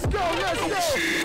Let's go, let's go!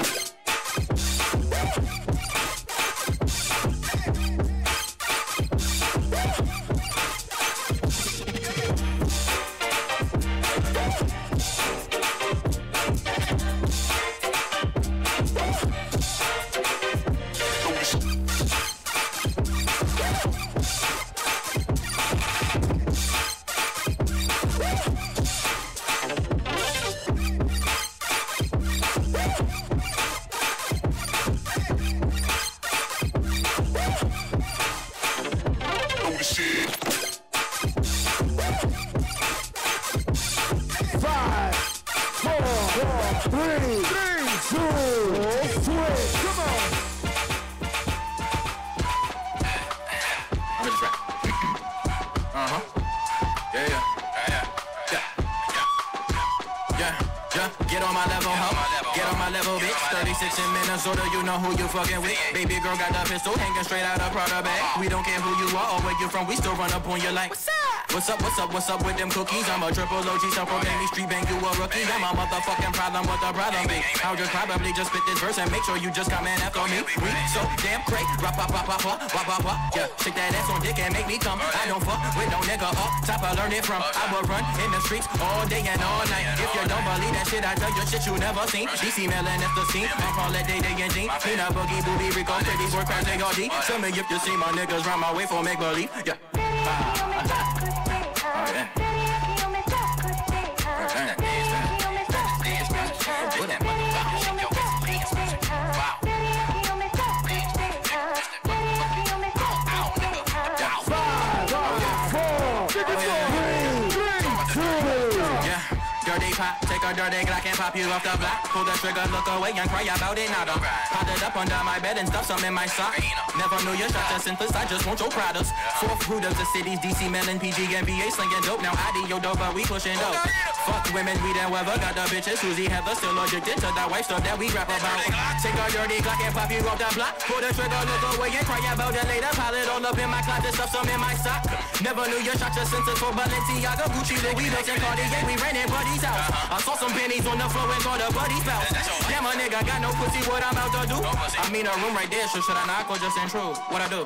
What's up with them cookies? I'm a triple OG, so from any street bang you a rookie. I'm a motherfucking problem, what the problem be? I'll just probably just spit this verse and make sure you just comment after me. We so damn crazy, rap, pop, pop, pop, pop, pop, pop. Yeah, shake that ass on dick and make me come. I don't fuck with no nigga off top, I learned it from. I will run in the streets all day and all night. If you don't believe that shit, I tell you shit you never seen. DC Mellon, that's the scene. I'm from that day and jean. Peanut Boogie, Booby, Rico, Pretty Boy, Crash, they all D. Tell me if you see my niggas round my way for make believe. Yeah. Dirty Glock and pop you off the block. Pull the trigger, look away and cry about it, not a right. Pot it up under my bed and stuff some in my sock. Never knew your shots are senseless, I just want your products. Fourth route of the cities, DC, Mellon, PG, NBA, slinging dope. Now I do your dope, but we pushing dope. Fuck women, we done weather, got the bitches, Susie Heather, still addicted to that white stuff that we rap about. Take a dirty Glock and pop you off the block. Pull the trigger, look away and cry about it later. Pile it all up in my closet, stuff some in my sock. Never knew your shots are senseless for Balenciaga, Gucci, Louis Vuitton, Cartier. We ran in buddies out. I saw some pennies on the floor and called a buddy's bout. Damn, a nigga got no pussy, what I'm about to do? No, I mean a room right there, so should I knock or just intrude? What I do?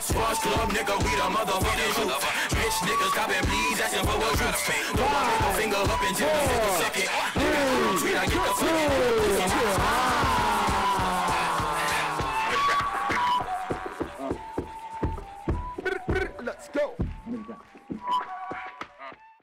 Squash club, nigga, we the motherfucking truth. Bitch, niggas coppin' please, asking for what truth. Throw my middle finger up until the nigga suck it. Nigga, I don't treat, I get the fucking